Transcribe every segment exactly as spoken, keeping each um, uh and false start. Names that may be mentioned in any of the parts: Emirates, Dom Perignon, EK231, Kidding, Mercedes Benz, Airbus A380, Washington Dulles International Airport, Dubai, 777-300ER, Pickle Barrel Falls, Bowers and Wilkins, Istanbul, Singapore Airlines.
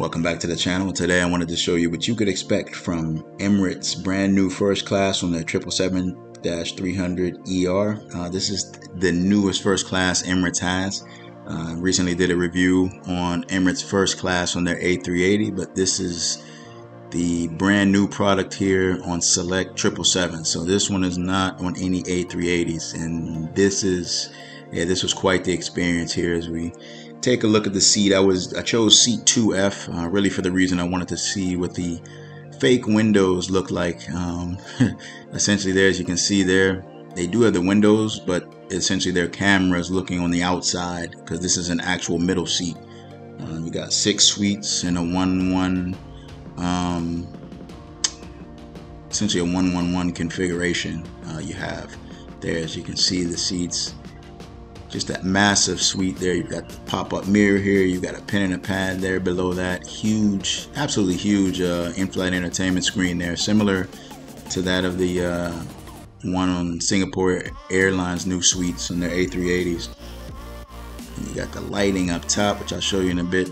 Welcome back to the channel. Today I wanted to show you what you could expect from Emirates brand new first class on the seven seven seven three hundred E R. Uh, this is the newest first class Emirates has. Uh, recently did a review on Emirates first class on their A three eighty, but this is the brand new product here on select triple seven. So this one is not on any A three eighties, and this is yeah this was quite the experience here as we take a look at the seat. I was I chose seat two F uh, really for the reason I wanted to see what the fake windows look like. Um, essentially, there, as you can see there, they do have the windows, but essentially their cameras looking on the outside, because this is an actual middle seat. Uh, you got six suites and a one one. Um, essentially a one one one configuration. Uh, you have there, as you can see, the seats, just that massive suite there. You've got the pop-up mirror here, you've got a pen and a pad there below that, huge, absolutely huge uh, in-flight entertainment screen there, similar to that of the uh, one on Singapore Airlines new suites on their A three eighties. And you got the lighting up top, which I'll show you in a bit.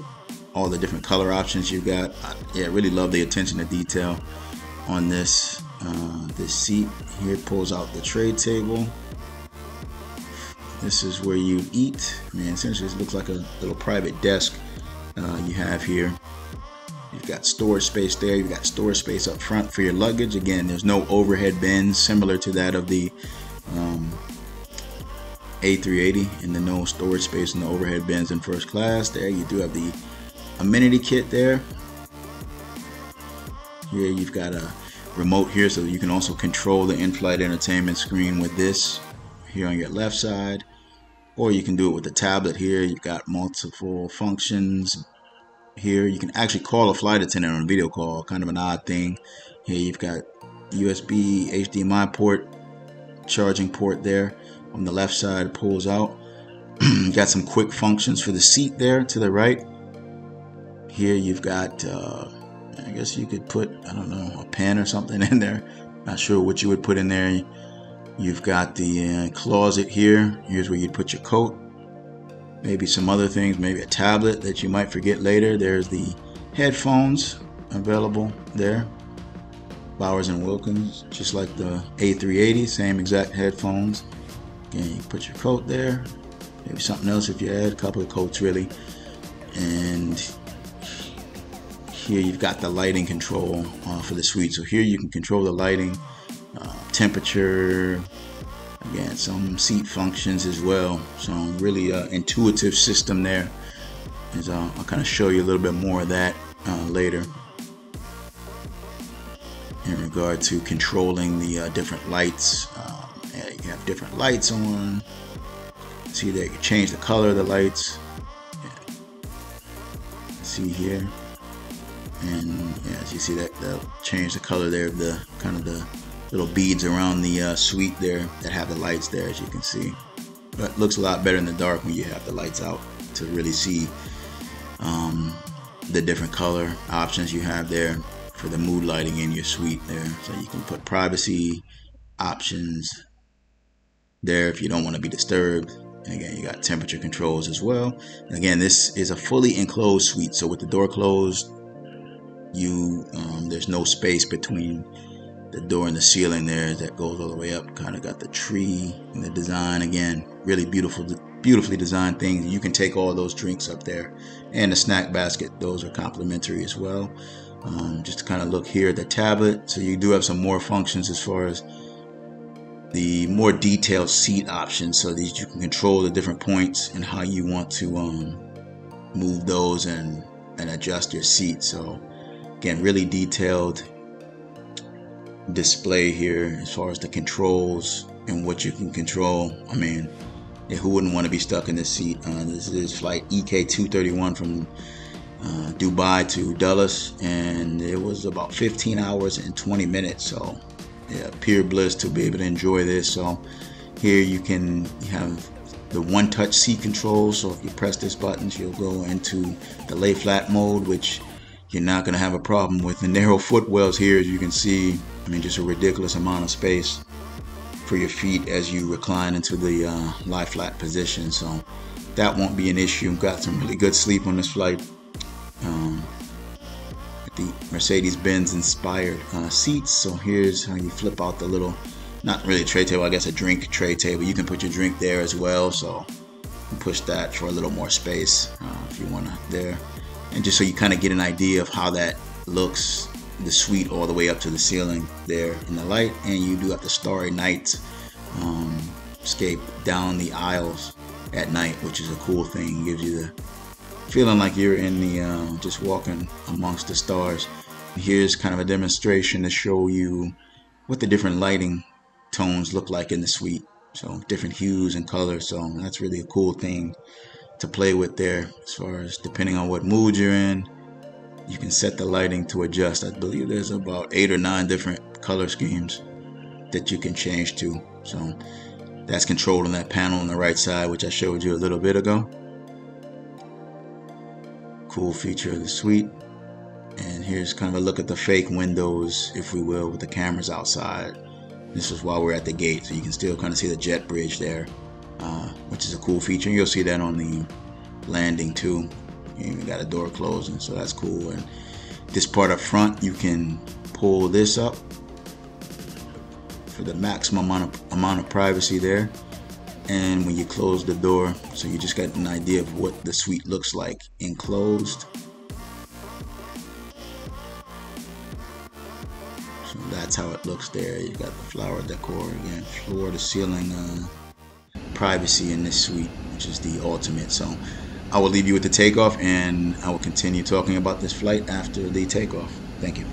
All the different color options you got. I, yeah, really love the attention to detail on this uh, this seat here. Pulls out the tray table. This is where you eat. Man, essentially, it looks like a little private desk uh, you have here. You've got storage space there. You've got storage space up front for your luggage. Again, there's no overhead bins, similar to that of the um, A three eighty, and the no storage space in the overhead bins in first class. There, you do have the amenity kit there. Here you've got a remote here, so you can also control the in-flight entertainment screen with this here on your left side, or you can do it with the tablet here. You've got multiple functions here. You can actually call a flight attendant on a video call, kind of an odd thing. Here you've got U S B H D M I port, charging port there on the left side, pulls out. Got some quick functions for the seat there to the right. Here you've got, uh, I guess you could put, I don't know, a pen or something in there. Not sure what you would put in there. You've got the uh, closet here. Here's where you'd put your coat. Maybe some other things, maybe a tablet that you might forget later. There's the headphones available there. Bowers and Wilkins, just like the A three eighty, same exact headphones. Again, you put your coat there. Maybe something else if you add a couple of coats, really. And here you've got the lighting control uh, for the suite. So here you can control the lighting, uh, temperature, again, some seat functions as well. So really uh, intuitive system there. As, uh, I'll kind of show you a little bit more of that uh, later in regard to controlling the uh, different lights. Uh, yeah, you have different lights on. See that you can change the color of the lights. Yeah. See here. And yeah, as you see that, that change the color there of the kind of the little beads around the uh, suite there that have the lights there, as you can see. But it looks a lot better in the dark when you have the lights out to really see um, the different color options you have there for the mood lighting in your suite there. So you can put privacy options there if you don't want to be disturbed. And again, you got temperature controls as well. And again, this is a fully enclosed suite, so with the door closed, you um, there's no space between the door and the ceiling there that goes all the way up. Kind of got the tree and the design again, really beautiful, beautifully designed things. You can take all those drinks up there, and the snack basket, those are complimentary as well. Um, just to kind of look here at the tablet, so you do have some more functions as far as the more detailed seat options, so that you can control the different points and how you want to um, move those and and adjust your seat. So again, really detailed display here as far as the controls and what you can control. I mean, yeah, who wouldn't want to be stuck in this seat? Uh, this is flight E K two thirty-one from uh, Dubai to Dulles, and it was about fifteen hours and twenty minutes. So yeah, pure bliss to be able to enjoy this. So here you can have the one-touch seat control. So if you press this button, you'll go into the lay flat mode, which you're not going to have a problem with. The narrow footwells here, as you can see, I mean, just a ridiculous amount of space for your feet as you recline into the uh, lie flat position. So that won't be an issue. Got some really good sleep on this flight. Um, the Mercedes Benz inspired uh, seats. So here's how you flip out the little, not really a tray table, I guess a drink tray table. You can put your drink there as well. So push that for a little more space uh, if you want to there. And just so you kind of get an idea of how that looks, the suite all the way up to the ceiling there in the light. And you do have the starry night um, scape down the aisles at night, which is a cool thing. Gives you the feeling like you're in the uh, just walking amongst the stars. Here's kind of a demonstration to show you what the different lighting tones look like in the suite. So different hues and colors. So that's really a cool thing to play with there, as far as depending on what mood you're in. You can set the lighting to adjust. I believe there's about eight or nine different color schemes that you can change to. So that's controlled on that panel on the right side, which I showed you a little bit ago. Cool feature of the suite. And here's kind of a look at the fake windows, if we will, with the cameras outside. This is while we're at the gate, so you can still kind of see the jet bridge there, uh, which is a cool feature. You'll see that on the landing too. You even got a door closing, so that's cool. And this part up front, you can pull this up for the maximum amount of, amount of privacy there. And when you close the door, so you just got an idea of what the suite looks like enclosed. So that's how it looks there. You got the flower decor again, floor to ceiling uh, privacy in this suite, which is the ultimate. So I will leave you with the takeoff, and I will continue talking about this flight after the takeoff. Thank you.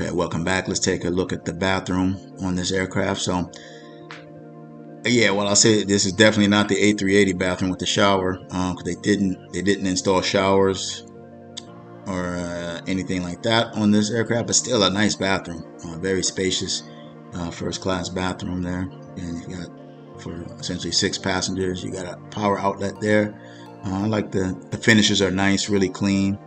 Okay, welcome back. Let's take a look at the bathroom on this aircraft. So, yeah, well, I'll say this is definitely not the A three eighty bathroom with the shower, because um, they didn't they didn't install showers or uh, anything like that on this aircraft. But still, a nice bathroom, uh, very spacious, uh, first class bathroom there. And you got for essentially six passengers. You got a power outlet there. Uh, I like the the finishes are nice, really clean.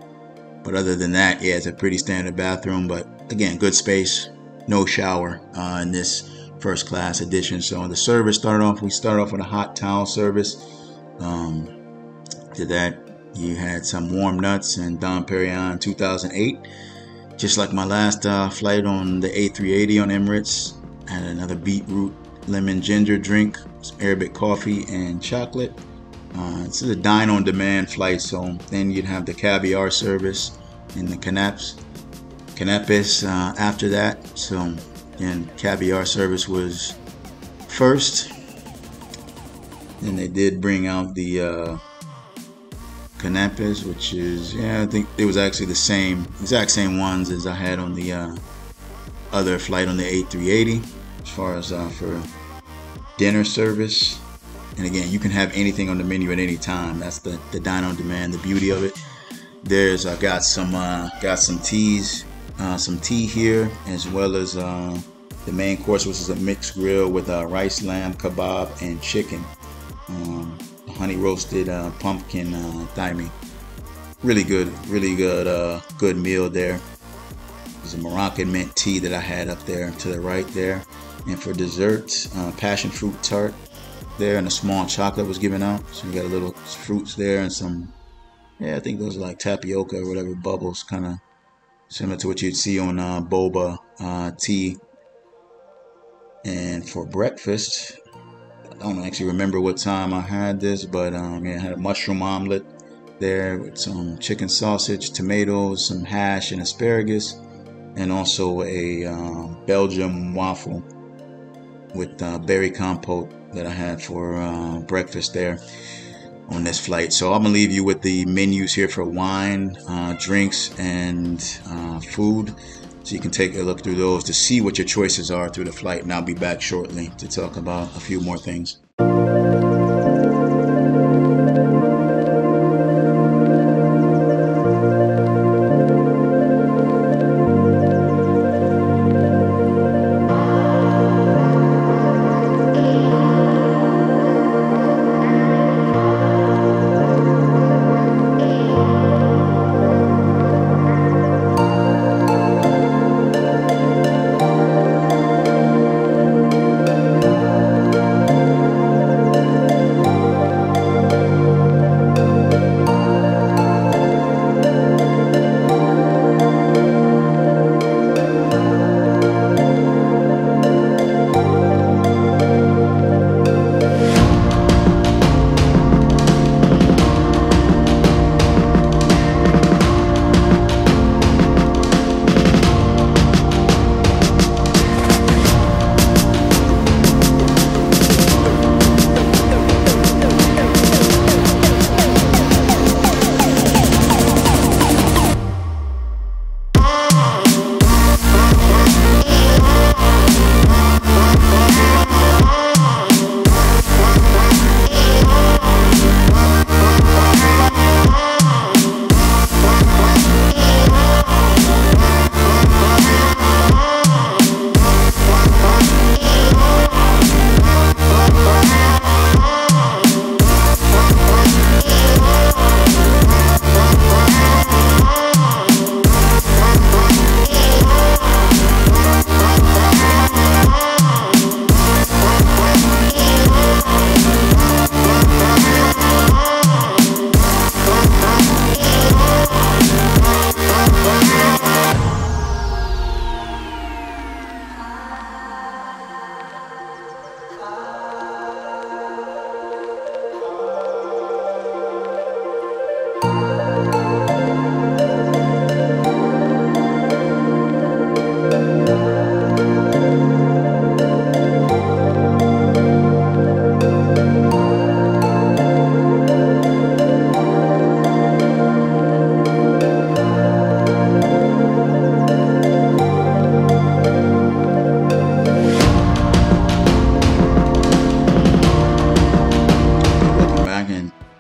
But other than that, yeah, it's a pretty standard bathroom. But again, good space, no shower uh, in this first class edition. So on the service started off, we started off with a hot towel service. Um, to that, you had some warm nuts and Dom Perignon two thousand eight. Just like my last uh, flight on the A three eighty on Emirates, I had another beetroot lemon ginger drink, some Arabic coffee and chocolate. Uh, it's a dine on demand flight, so then you'd have the caviar service and the canapes, canapes uh, after that. So again, caviar service was first, and they did bring out the uh, canapes, which is, yeah, I think it was actually the same, exact same ones as I had on the uh, other flight on the A three eighty, as far as uh, for dinner service. And again, you can have anything on the menu at any time. That's the, the dine on demand, the beauty of it. There's, I got some uh, got some teas, uh, some tea here, as well as uh, the main course, which is a mixed grill with uh, rice, lamb, kebab, and chicken. Um, honey roasted uh, pumpkin uh, thyme. Really good, really good, uh, good meal there. There's a Moroccan mint tea that I had up there to the right there. And for desserts, uh, passion fruit tart. there, and a small chocolate was given out. So you got a little fruits there and some, yeah, I think those are like tapioca or whatever bubbles, kind of similar to what you'd see on uh, boba uh, tea. And for breakfast, I don't actually remember what time I had this, but um, yeah, I had a mushroom omelet there with some chicken sausage, tomatoes, some hash and asparagus, and also a uh, Belgian waffle with uh, berry compote that I had for uh, breakfast there on this flight. So I'm gonna leave you with the menus here for wine, uh, drinks, and uh, food. So you can take a look through those to see what your choices are through the flight. And I'll be back shortly to talk about a few more things.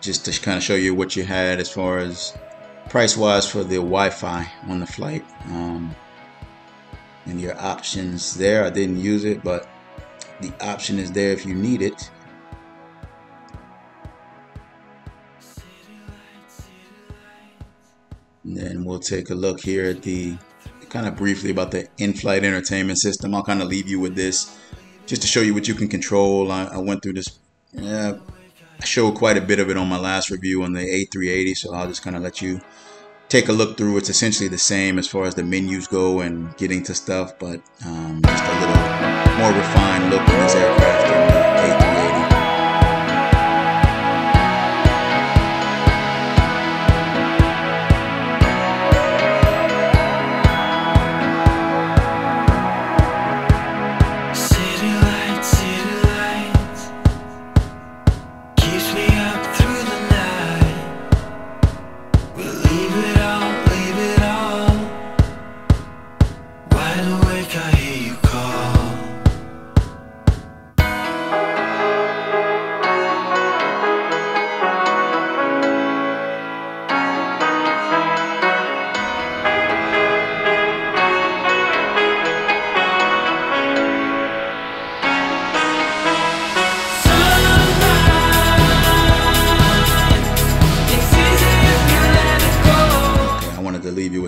Just to kind of show you what you had as far as price-wise for the Wi-Fi on the flight, um, and your options there. I didn't use it, but the option is there if you need it. And then we'll take a look here at the kind of briefly about the in-flight entertainment system. I'll kind of leave you with this just to show you what you can control. I, I went through this. Uh, I showed quite a bit of it on my last review on the A three eighty, so I'll just kind of let you take a look through. It's essentially the same as far as the menus go and getting to stuff, but um, just a little more refined look on this aircraft than the A three eighty.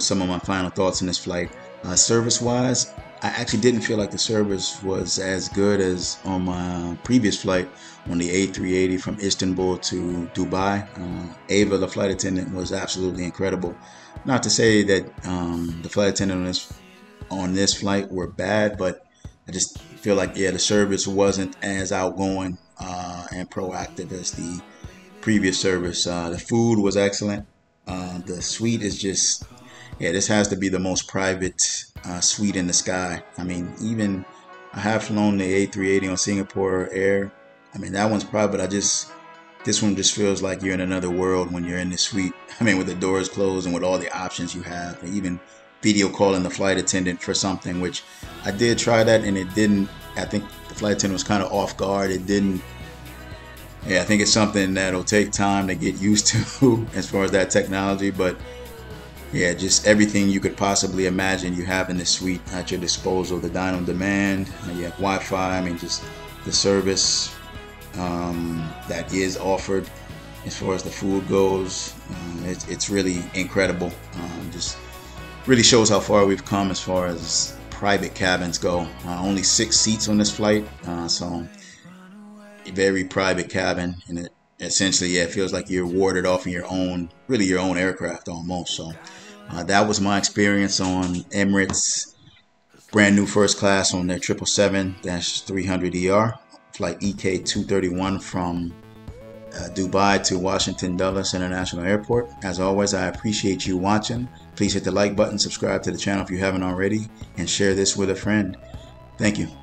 with some of my final thoughts on this flight. Uh, service-wise, I actually didn't feel like the service was as good as on my previous flight on the A three eighty from Istanbul to Dubai. Uh, Ava, the flight attendant, was absolutely incredible. Not to say that um, the flight attendant on this, on this flight were bad, but I just feel like, yeah, the service wasn't as outgoing uh, and proactive as the previous service. Uh, the food was excellent. Uh, the suite is just, yeah, this has to be the most private uh, suite in the sky. I mean, even I have flown the A three eighty on Singapore Air. I mean, that one's private. I just, this one just feels like you're in another world when you're in the suite. I mean, with the doors closed and with all the options you have, even video calling the flight attendant for something, which I did try that, and it didn't, I think the flight attendant was kind of off guard. It didn't, yeah, I think it's something that'll take time to get used to as far as that technology, but yeah, just everything you could possibly imagine you have in the suite at your disposal. The dine on demand, you have Wi-Fi, I mean, just the service um, that is offered as far as the food goes. Um, it's, it's really incredible. Um, just really shows how far we've come as far as private cabins go. Uh, only six seats on this flight, uh, so a very private cabin, and it essentially, yeah, it feels like you're warded off in your own, really your own aircraft almost. So uh, that was my experience on Emirates brand new first class on their seven seven seven dash three hundred E R flight E K two thirty-one from uh, Dubai to Washington Dulles International Airport. As always, I appreciate you watching. Please hit the like button, subscribe to the channel if you haven't already, and share this with a friend. Thank you.